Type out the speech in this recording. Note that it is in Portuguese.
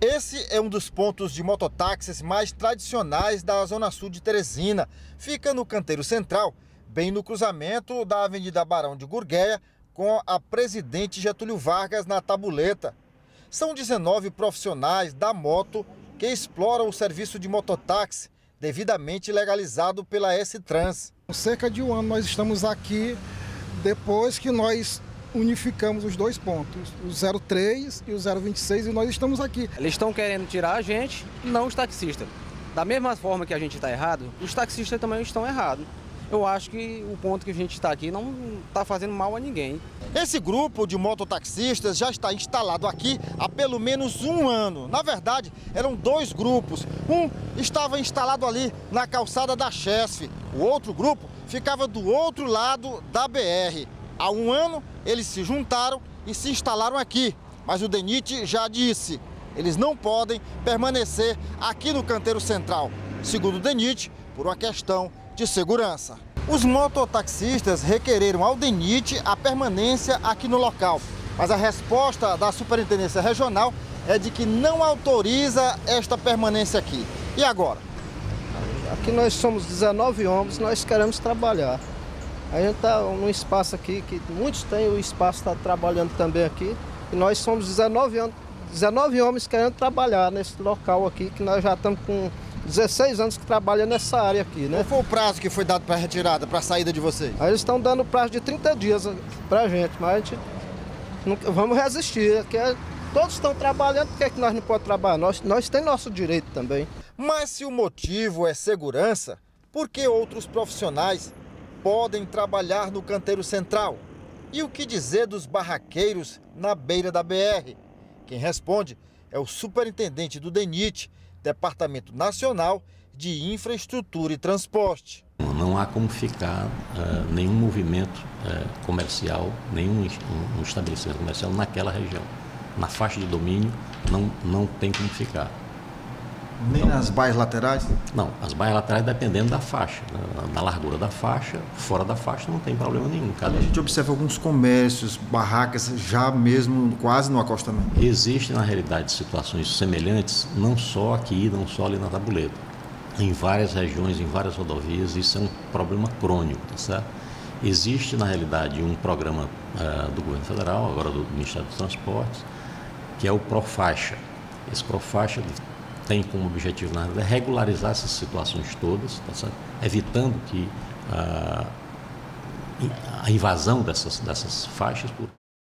Esse é um dos pontos de mototáxis mais tradicionais da Zona Sul de Teresina. Fica no canteiro central, bem no cruzamento da Avenida Barão de Gurgueia com a Presidente Getúlio Vargas na Tabuleta. São 19 profissionais da moto que exploram o serviço de mototáxi, devidamente legalizado pela S-Trans. Cerca de um ano nós estamos aqui depois que nós unificamos os dois pontos, o 03 e o 026, e nós estamos aqui. Eles estão querendo tirar a gente, não os taxistas. Da mesma forma que a gente está errado, os taxistas também estão errados. Eu acho que o ponto que a gente está aqui não está fazendo mal a ninguém. Esse grupo de mototaxistas já está instalado aqui há pelo menos um ano. Na verdade, eram dois grupos. Um estava instalado ali na calçada da Chesf. O outro grupo ficava do outro lado da BR. Há um ano, eles se juntaram e se instalaram aqui, mas o DENIT já disse, eles não podem permanecer aqui no canteiro central, segundo o DENIT, por uma questão de segurança. Os mototaxistas requereram ao DENIT a permanência aqui no local, mas a resposta da Superintendência Regional é de que não autoriza esta permanência aqui. E agora? Aqui nós somos 19 homens, nós queremos trabalhar. A gente está num espaço aqui, que muitos têm o espaço, está trabalhando também aqui. E nós somos 19 homens querendo trabalhar nesse local aqui, que nós já estamos com 16 anos que trabalhamos nessa área aqui, né? Qual foi o prazo que foi dado para a retirada, para a saída de vocês? Aí eles estão dando o prazo de 30 dias para a gente, mas a gente não, vamos resistir. Que é, todos estão trabalhando, por que é que nós não podemos trabalhar? Nós temos nosso direito também. Mas se o motivo é segurança, por que outros profissionais podem trabalhar no canteiro central? E o que dizer dos barraqueiros na beira da BR? Quem responde é o superintendente do DENIT, Departamento Nacional de Infraestrutura e Transporte. Não há como ficar nenhum movimento comercial, nenhum estabelecimento comercial naquela região. Na faixa de domínio não tem como ficar. Nem nas baias laterais? Não, as baias laterais dependendo da faixa, da largura da faixa, fora da faixa não tem problema nenhum. A gente observa alguns comércios, barracas, já mesmo quase no acostamento. Existem na realidade situações semelhantes, não só aqui, não só ali na Tabuleta. Em várias regiões, em várias rodovias, isso é um problema crônico, certo? Existe na realidade um programa do governo federal, agora do Ministério dos Transportes, que é o Profaixa. Esse Profaixa tem como objetivo, na verdade, regularizar essas situações todas, tá certo? Evitando que a invasão dessas faixas...